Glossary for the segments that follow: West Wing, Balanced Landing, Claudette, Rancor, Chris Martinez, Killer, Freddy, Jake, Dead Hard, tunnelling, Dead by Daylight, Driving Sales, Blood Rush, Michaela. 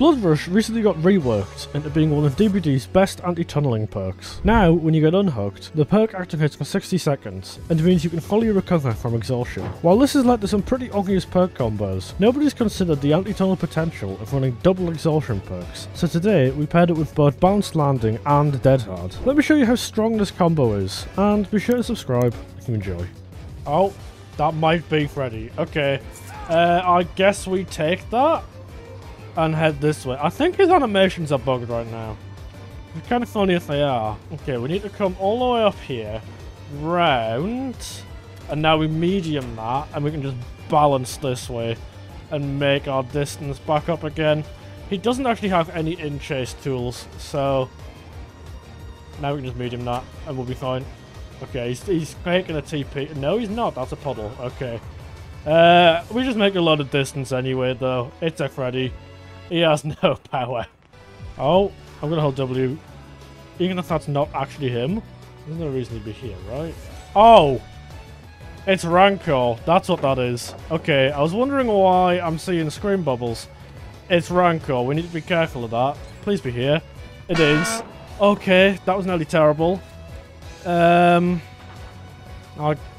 Blood Rush recently got reworked into being one of DBD's best anti-tunneling perks. Now, when you get unhooked, the perk activates for 60 seconds, and means you can fully recover from exhaustion. While this has led to some pretty obvious perk combos, nobody's considered the anti-tunnel potential of running double exhaustion perks, so today we paired it with both Balanced Landing and Dead Hard. Let me show you how strong this combo is, and be sure to subscribe if you enjoy. Oh, that might be Freddy. Okay, I guess we take that and head this way. I think his animations are bugged right now. It's kind of funny if they are. Okay, we need to come all the way up here, round, and now we medium that, and we can just balance this way and make our distance back up again. He doesn't actually have any in-chase tools, so now we can just medium that, and we'll be fine. Okay, he's making a TP. No, he's not. That's a puddle. Okay. We just make a lot of distance anyway, though. It's a Freddy. He has no power. Oh, I'm going to hold W. Even if that's not actually him. There's no reason he'd be here, right? Oh! It's Rancor. That's what that is. Okay, I was wondering why I'm seeing screen bubbles. It's Rancor. We need to be careful of that. Please be here. It is. Okay, that was nearly terrible. I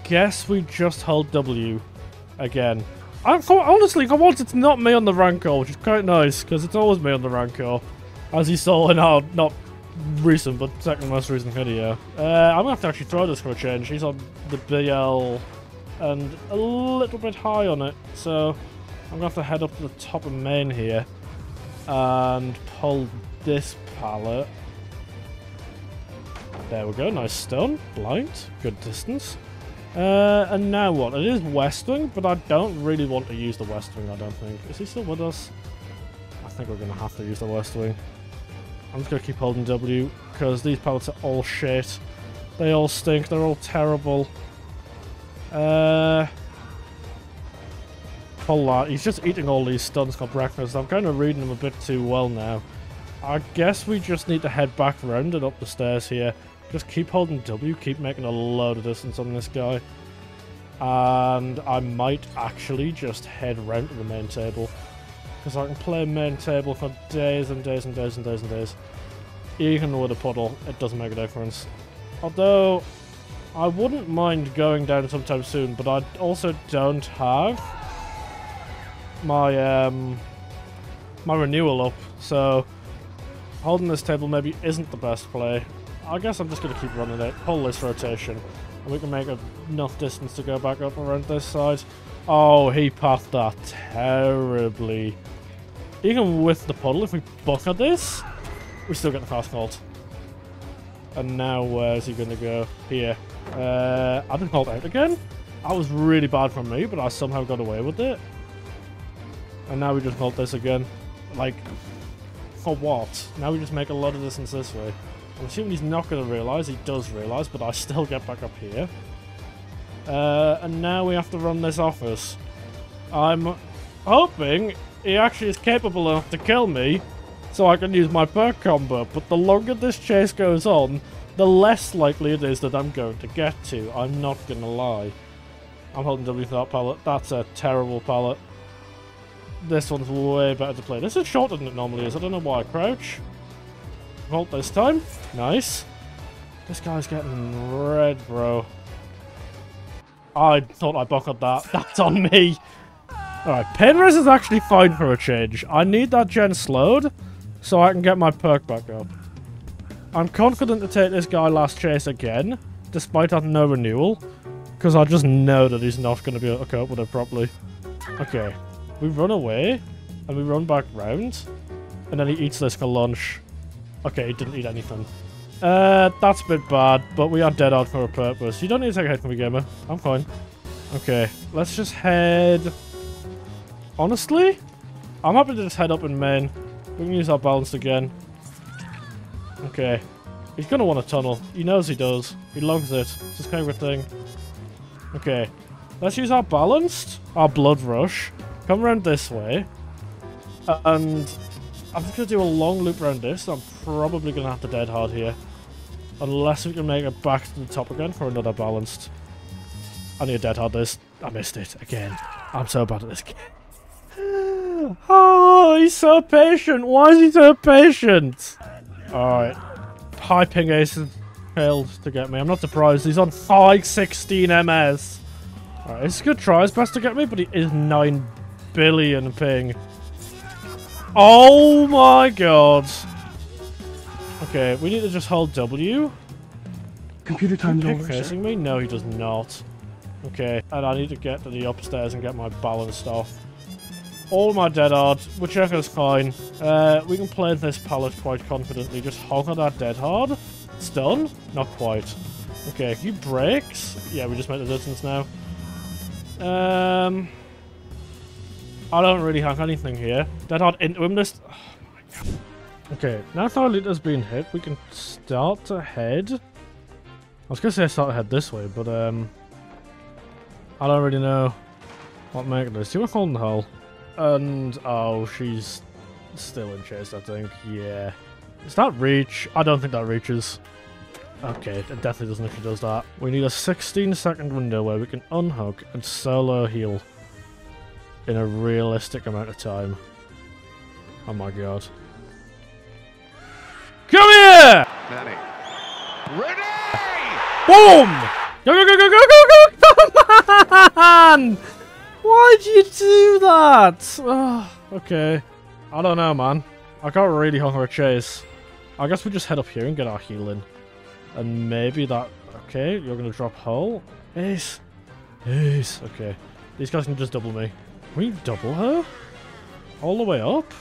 guess we just hold W again. Honestly, for once it's not me on the Rancor, which is quite nice, because it's always me on the Rancor, as you saw in our not recent, but second most recent video. I'm going to have to actually throw this for a change. He's on the BL, and a little bit high on it, so I'm going to have to head up to the top of main here, and pull this pallet. There we go, nice stun, blind, good distance. And now what? It is West Wing, but I don't really want to use the West Wing, I don't think. Is he still with us? I think we're going to have to use the West Wing. I'm just going to keep holding W, because these pallets are all shit. They all stink, they're all terrible. Pull that. He's just eating all these stuns for breakfast. I'm kind of reading them a bit too well now. I guess we just need to head back round and up the stairs here. Just keep holding W, keep making a load of distance on this guy. And I might actually just head round to the main table. Because I can play main table for days and days and days and days and days. Even with a puddle, it doesn't make a difference. Although, I wouldn't mind going down sometime soon, but I also don't have my, my renewal up. So, holding this table maybe isn't the best play. I guess I'm just going to keep running it, pull this rotation, and we can make enough distance to go back up around this side. Oh, he pathed that terribly. Even with the puddle, if we bucket this, we still get the fast halt. And now where's he going to go? Here. I didn't hold out again. That was really bad from me, but I somehow got away with it. And now we just hold this again. Like, for what? Now we just make a lot of distance this way. I'm assuming he's not going to realise. He does realise, but I still get back up here. And now we have to run this office. I'm hoping he actually is capable enough to kill me so I can use my perk combo, but the longer this chase goes on, the less likely it is that I'm going to get to. I'm not going to lie. I'm holding W for that pallet. That's a terrible pallet. This one's way better to play. This is shorter than it normally is. I don't know why I crouch. Halt this time. Nice. This guy's getting red, bro. I thought I buckled that. That's on me. Alright, pin res is actually fine for a change. I need that gen slowed so I can get my perk back up. I'm confident to take this guy last chase again, despite having no renewal, because I just know that he's not going to be able to cope with it properly. Okay. We run away, and we run back round, and then he eats this for lunch. Okay, he didn't eat anything. That's a bit bad, but we are dead on for a purpose. You don't need to take a hit from me, gamer. I'm fine. Okay, let's just head... Honestly? I'm happy to just head up in main. We can use our balance again. Okay. He's gonna want a tunnel. He knows he does. He loves it. It's his favourite thing. Okay. Let's use our balanced, our blood rush. Come around this way. And... I'm just going to do a long loop around this, so I'm probably going to have to dead hard here. Unless we can make it back to the top again for another balanced. I need to dead hard this. I missed it again. I'm so bad at this game. Oh, he's so patient. Why is he so patient? Alright. Piping ace and fails to get me. I'm not surprised. He's on 516 MS. Alright, it's a good try. It's best to get me, but he is 9 billion ping. Oh my god. Okay, we need to just hold W. Computer time's over. Is he facing me? No, he does not. Okay, and I need to get to the upstairs and get my balance off. All my dead hard, whichever's fine. We can play this pallet quite confidently. Just hogger that dead hard. Stun? Not quite. Okay, he breaks. Yeah, we just made the distance now. I don't really have anything here. Dead hard into him this. Okay, now that our leader's been hit, we can start to head. I was gonna say start to head this way, but I don't really know what making this. You were holding the hole. And, oh, she's still in chase, I think. Yeah. Does that reach? I don't think that reaches. Okay, it definitely doesn't if she does that. We need a 16-second window where we can unhook and solo heal in a realistic amount of time. Oh my god. Come here! Ready. Boom! Go, go, go, go, go, go, go! Man! Why'd you do that? Oh, okay. I don't know, man. I got really hungry to chase. I guess we just head up here and get our healing. And maybe that... Okay, you're going to drop hull. Ace. Ace. Okay. These guys can just double me. We double her? All the way up?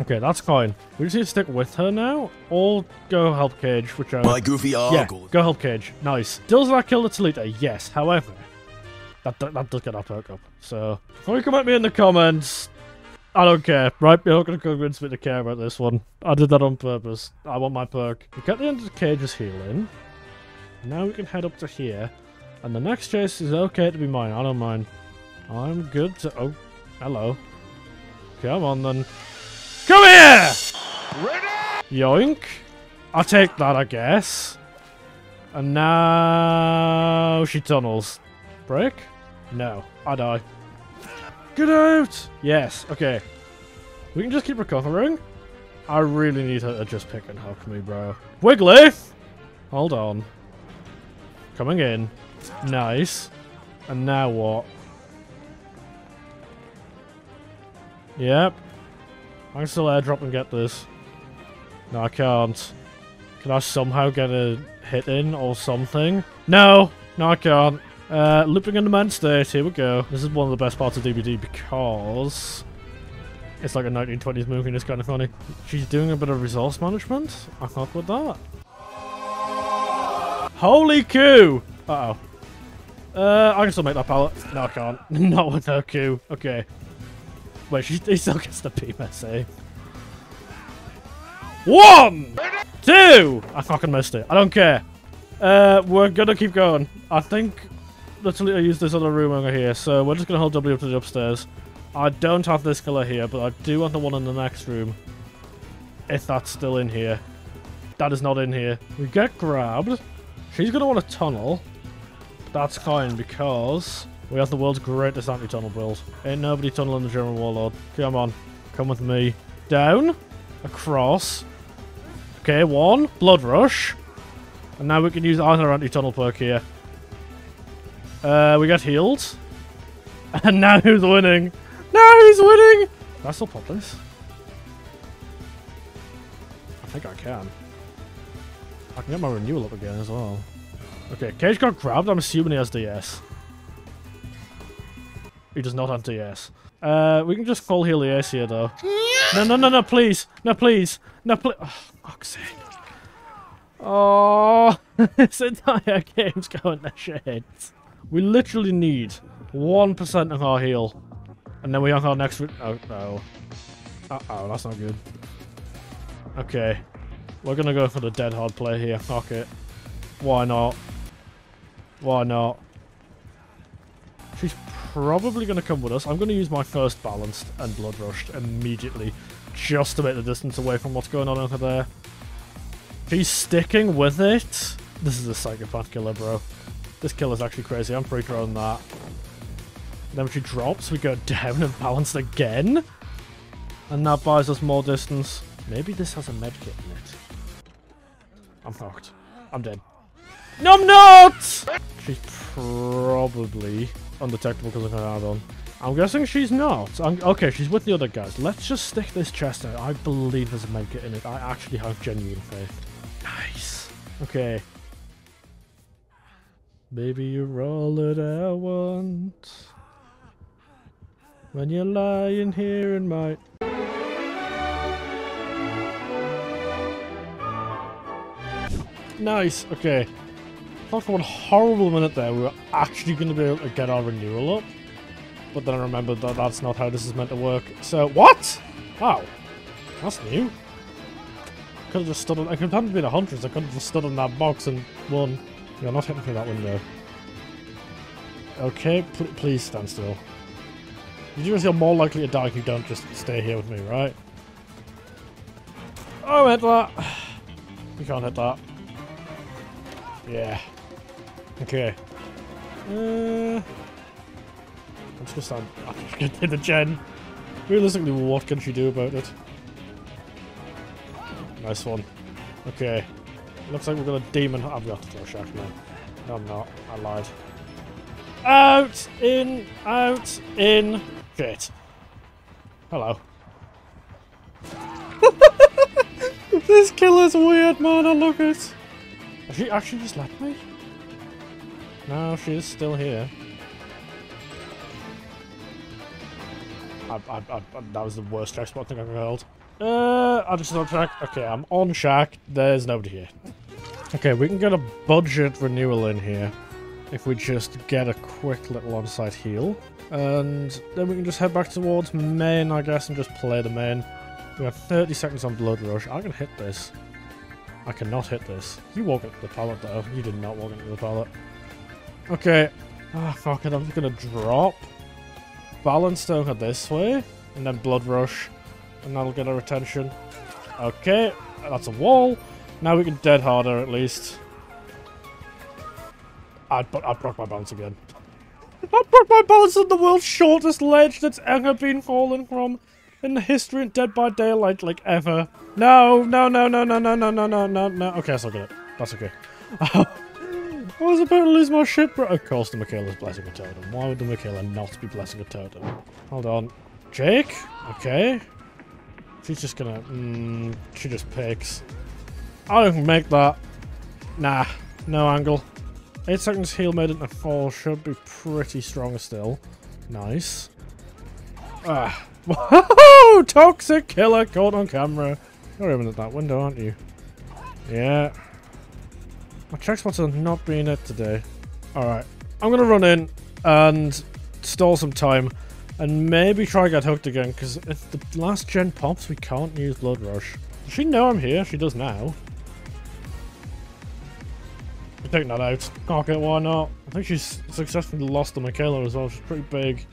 Okay, that's fine. We just need to stick with her now. Or go help Cage, whichever. My goofy argle. Yeah, go help Cage. Nice. Does that kill the Talita? Yes. However... That does get our perk up. So, can you come at me in the comments? I don't care, right? You're not going to convince me to care about this one. I did that on purpose. I want my perk. We get the end of the Cage's healing. Now we can head up to here. And the next chase is okay to be mine. I don't mind. I'm good to... Oh, hello. Come on, then. Come here! Ready? Yoink. I'll take that, I guess. And now... She tunnels. Break? No. I die. Get out! Yes. Okay. We can just keep recovering. I really need her to just pick and hook me, bro. Wiggly! Hold on. Coming in. Nice. And now what? Yep. I can still airdrop and get this. No, I can't. Can I somehow get a hit in or something? No! No, I can't. Looping in the man state, here we go. This is one of the best parts of DBD because it's like a 1920s movie and it's kind of funny. She's doing a bit of resource management. I'm up with that. Holy coup! Uh-oh. I can still make that pallet. No, I can't. Not with her coup. Okay. Wait, he still gets the PMSA. 1! 2! I fucking missed it. I don't care. We're gonna keep going. I think... Literally, I used this other room over here, so we're just going to hold W up to the upstairs. I don't have this killer here, but I do have the one in the next room. If that's still in here. That is not in here. We get grabbed. She's going to want a tunnel. That's fine, because we have the world's greatest anti-tunnel build. Ain't nobody tunneling the German warlord. Come on. Come with me. Down. Across. Okay, 1. Blood rush. And now we can use either anti-tunnel perk here. We got healed. And now who's winning? Now who's winning? Can I still pop this? I think I can. I can get my renewal up again as well. Okay, Cage got grabbed. I'm assuming he has DS. He does not have DS. We can just call heal the ace here, though. No, no, no, no, please. No, please. No, please. Oh, fuck's sake. Oh, this entire game's going to shit. We literally need 1% of our heal. And then we have our next... Oh, no. Uh-oh, that's not good. Okay. We're going to go for the dead hard play here. Fuck it. Why not? Why not? She's probably going to come with us. I'm going to use my first balanced and blood rushed immediately. Just to make the distance away from what's going on over there. She's sticking with it. This is a psychopath killer, bro. This killer's actually crazy. I'm pretty sure on that. Then when she drops, we go down and bounce again. And that buys us more distance. Maybe this has a medkit in it. I'm knocked. I'm dead. No, I'm not! She's probably undetectable because of her add-on. I'm guessing she's not. Okay, she's with the other guys. Let's just stick this chest out. I believe there's a medkit in it. I actually have genuine faith. Nice. Okay. Baby, you're all that I want. When you're lying here in my... Nice, okay. I thought for one horrible minute there we were actually going to be able to get our renewal up. But then I remembered that that's not how this is meant to work. So, what? Wow. That's new. I could have just stood on... I could have been a huntress. I could have just stood on that box and won. You're not hitting through that window. Okay, please stand still. You just are more likely to die if you don't just stay here with me, right? Oh, I hit that. You can't hit that. Yeah. Okay. I'm just gonna stand. I'm just gonna hit the gen. Realistically, what can she do about it? Nice one. Okay. Looks like we're gonna demon. I've got to throw a shack now. No, I'm not. I lied. Out! In! Out! In! Shit. Hello. This killer's weird, man. I love it. Has she actually just left me? No, she is still here. That was the worst track spot I think I've ever held. I just on track. Okay, I'm on shack. There's nobody here. Okay, we can get a budget renewal in here if we just get a quick little on-site heal. And then we can just head back towards main, I guess, and just play the main. We have 30 seconds on Blood Rush. I can hit this. I cannot hit this. You walk into the pallet, though. You did not walk into the pallet. Okay. Ah, oh, fuck it. I'm just gonna drop Balanced over this way, and then Blood Rush, and that'll get our attention. Okay, that's a wall. Now we can Dead Harder at least. I broke my balance again. I broke my balance on the world's shortest ledge that's ever been fallen from in the history of Dead by Daylight, like ever. No, no, no, no, no, no, no, no, no, no, no. Okay, I still get it. That's okay. I was about to lose my shit, bro. Of course the Michaela's blessing a totem. Why would the Michaela not be blessing a totem? Hold on. Jake? Okay. She's just gonna... she just picks. I don't make that. Nah. No angle. 8 seconds heal made into 4. Should be pretty strong still. Nice. Ah. Whoa! Toxic killer caught on camera. You're aiming at that window, aren't you? Yeah. My check spots are not being hit today. Alright, I'm gonna run in and stall some time and maybe try to get hooked again, because if the last gen pops, we can't use Blood Rush. Does she know I'm here? She does now. I'm taking that out. Cock it, why not? I think she's successfully lost to Michaela as well. She's pretty big.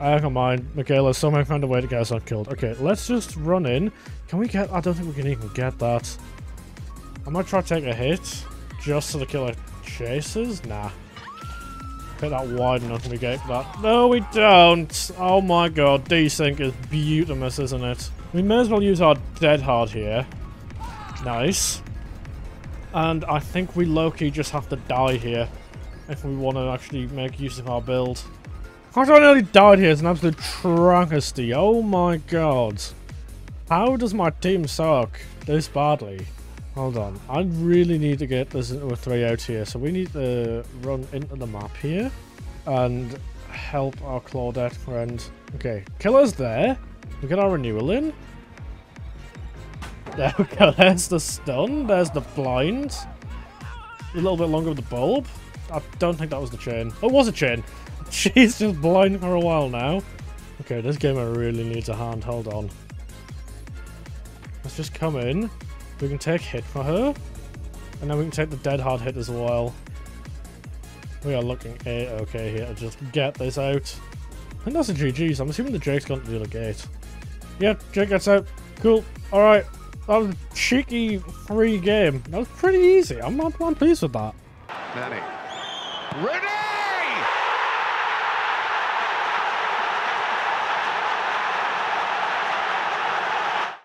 Never mind. Michaela somehow found a way to get us unkilled. Okay, let's just run in. Can we get... I don't think we can even get that. I might try to take a hit. Just so the killer chases? Nah. Hit that wide enough and we get that. No, we don't! Oh my god, desync is beautimous, isn't it? We may as well use our Dead Hard here. Nice. And I think we low-key just have to die here if we want to actually make use of our build. I nearly died here. It's an absolute travesty. Oh my god. How does my team suck this badly? Hold on, I really need to get this into a 3-out here, so we need to run into the map here and help our Claudette friend. Okay, killer's there. We get our renewal in. There we go, there's the stun, there's the blind. A little bit longer with the bulb. I don't think that was the chain. Oh, it was a chain. She's just blind for a while now. Okay, this game I really needs a hand, hold on. Let's just come in. We can take hit for her, and then we can take the Dead Hard hit as well. We are looking A-okay here to just get this out. And that's a GG, so I'm assuming the Jake's gone to the other gate. Yep, Jake gets out. Cool. Alright. That was a cheeky free game. That was pretty easy. I'm pleased with that. Manny. Ready!